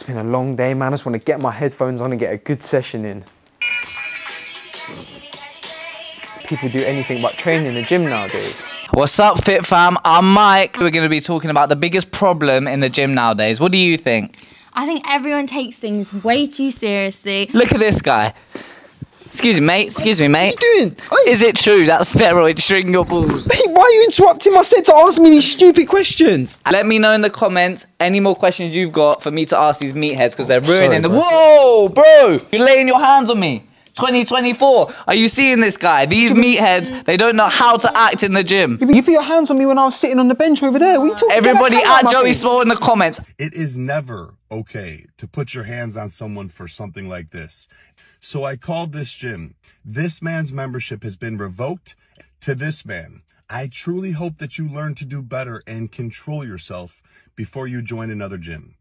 It's been a long day, man. I just want to get my headphones on and get a good session in. People do anything but train in the gym nowadays. What's up, Fit Fam? I'm Mike. We're going to be talking about the biggest problem in the gym nowadays. What do you think? I think everyone takes things way too seriously. Look at this guy. Excuse me, mate. Excuse me, mate. What are you doing? Is it true that steroids shrink your balls? Hey, why are you interrupting my set to ask me these stupid questions? Let me know in the comments any more questions you've got for me to ask these meatheads, because they're ruining the... Whoa, bro! You're laying your hands on me. 2024. Are you seeing this guy? These meatheads, they don't know how to act in the gym. You put your hands on me when I was sitting on the bench over there. What are you talking about? Everybody at Joey Small in the comments. It is never okay to put your hands on someone for something like this. So I called this gym. This man's membership has been revoked to this man. I truly hope that you learn to do better and control yourself before you join another gym.